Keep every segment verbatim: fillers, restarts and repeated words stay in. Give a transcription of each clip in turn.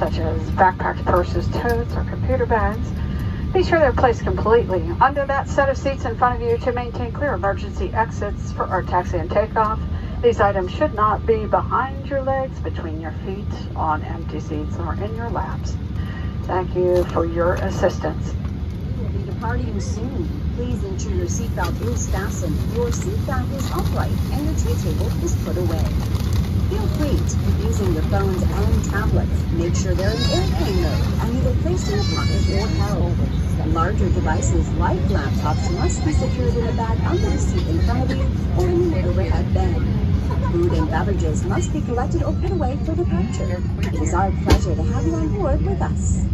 such as backpacks, purses, totes, or computer bags. Be sure they're placed completely under that set of seats in front of you to maintain clear emergency exits for our taxi and takeoff. These items should not be behind your legs, between your feet, on empty seats, or in your laps. Thank you for your assistance. We will be departing soon. Please ensure your seatbelt is fastened, your seatbelt is upright, and the tray table is put away. Feel free to be using your phones and tablets. Make sure they're in airplane mode and either placed in a pocket or held. Larger devices like laptops must be secured in a bag under the seat in front of you or in an overhead bin. Food and beverages must be collected or put away for departure. It is our pleasure to have you on board with us.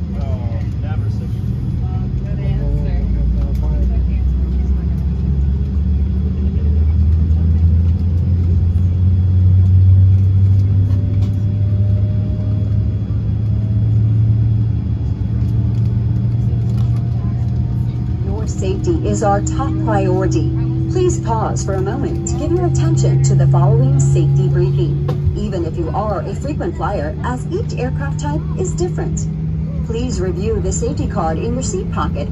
Safety is our top priority. Please pause for a moment to give your attention to the following safety briefing, even if you are a frequent flyer, as each aircraft type is different. Please review the safety card in your seat pocket.